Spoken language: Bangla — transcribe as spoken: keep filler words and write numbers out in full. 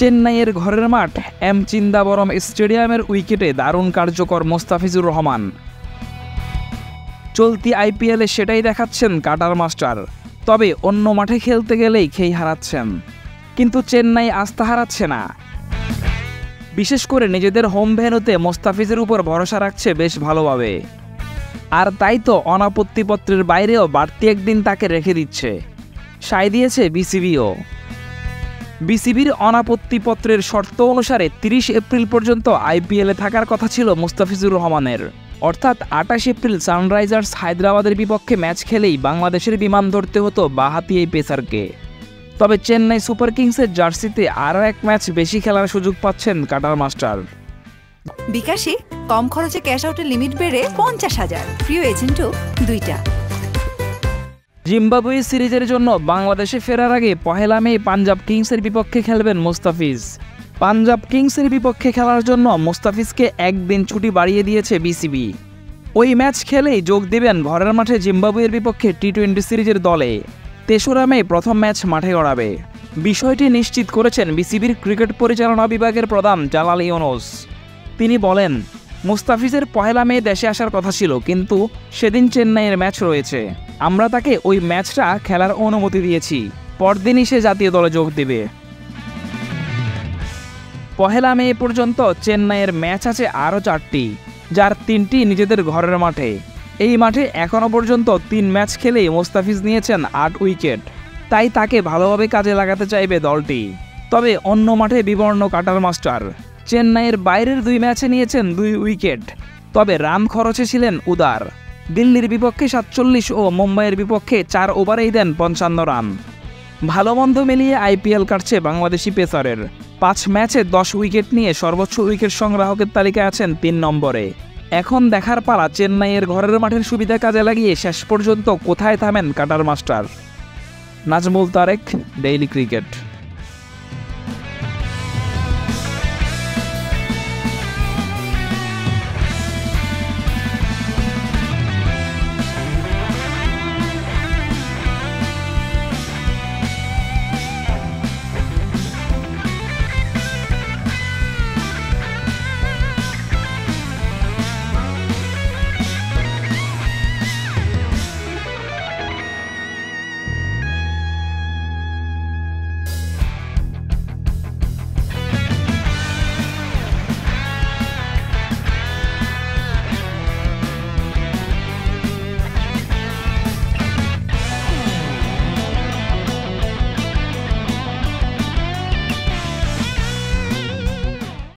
চেন্নাইয়ের ঘরের মাঠ এম চিন্দাবরম স্টেডিয়ামের উইকেটে দারুণ কার্যকর মোস্তাফিজুর রহমান। চলতি আইপিএলে সেটাই দেখাচ্ছেন কাটার মাস্টার। তবে অন্য মাঠে খেলতে গেলেই খেই হারাচ্ছেন, কিন্তু চেন্নাই আস্থা হারাচ্ছে না। বিশেষ করে নিজেদের হোম ভেন্যুতে মোস্তাফিজের উপর ভরসা রাখছে বেশ ভালোভাবে, আর তাই তো অনাপত্তিপত্রের বাইরেও বাড়তি একদিন তাকে রেখে দিচ্ছে, সায় দিয়েছে বিসিবিও। বিসিবির অনাপত্তিপত্রের শর্ত অনুসারে তিরিশ এপ্রিল পর্যন্ত আইপিএলে থাকার কথা ছিল মোস্তাফিজুর রহমানের। অর্থাৎ আঠাশ এপ্রিল সানরাইজার্স হায়দ্রাবাদের বিপক্ষে ম্যাচ খেলেই বাংলাদেশের বিমান ধরতে হতো বাঁহাতি এই পেসারকে। তবে চেন্নাই সুপার কিংসের জার্সিতে আরও এক ম্যাচ বেশি খেলার সুযোগ পাচ্ছেন কাটার মাস্টার। বিকাশে কম খরচে ক্যাশ আউটের লিমিট বেড়ে পঞ্চাশ হাজার, প্রিয় এজেন্টও দুইটা। জিম্বাবুই সিরিজের জন্য বাংলাদেশে ফেরার আগে পহেলা মে পাঞ্জাব কিংসের বিপক্ষে খেলবেন মোস্তাফিজ। পাঞ্জাব কিংসের বিপক্ষে খেলার জন্য মোস্তাফিজকে একদিন ছুটি বাড়িয়ে দিয়েছে বিসিবি। ওই ম্যাচ খেলেই যোগ দেবেন ঘরের মাঠে জিম্বাবুয়ের বিপক্ষে টি টোয়েন্টি সিরিজের দলে। তেসরা মে প্রথম ম্যাচ মাঠে গড়াবে, বিষয়টি নিশ্চিত করেছেন বিসিবির ক্রিকেট পরিচালনা বিভাগের প্রধান জালালিওনোস। তিনি বলেন, মোস্তাফিজের পহেলা মে দেশে আসার কথা ছিল, কিন্তু সেদিন চেন্নাইয়ের ম্যাচ রয়েছে। আমরা তাকে ওই ম্যাচটা খেলার অনুমতি দিয়েছি, পরদিনই সে জাতীয় দলে যোগ দেবে। পহেলা মে পর্যন্ত চেন্নাইয়ের ম্যাচ আছে আরও চারটি, যার তিনটি নিজেদের ঘরের মাঠে। এই মাঠে এখনও পর্যন্ত তিন ম্যাচ খেলেই মোস্তাফিজ নিয়েছেন আট উইকেট, তাই তাকে ভালোভাবে কাজে লাগাতে চাইবে দলটি। তবে অন্য মাঠে বিবর্ণ কাটার মাস্টার চেন্নাইয়ের বাইরের দুই ম্যাচে নিয়েছেন দুই উইকেট, তবে রান খরচে ছিলেন উদার। দিল্লির বিপক্ষে সাতচল্লিশ ও মুম্বাইয়ের বিপক্ষে চার ওভারেই দেন পঞ্চান্ন রান। ভালো মন্দ মিলিয়ে আইপিএল কাটছে বাংলাদেশি পেসারের। পাঁচ ম্যাচে দশ উইকেট নিয়ে সর্বোচ্চ উইকেট সংগ্রাহকের তালিকায় আছেন তিন নম্বরে। এখন দেখার পালা চেন্নাইয়ের ঘরের মাঠের সুবিধা কাজে লাগিয়ে শেষ পর্যন্ত কোথায় থামেন cutter master. Nazmul Tarique, Daily cricket.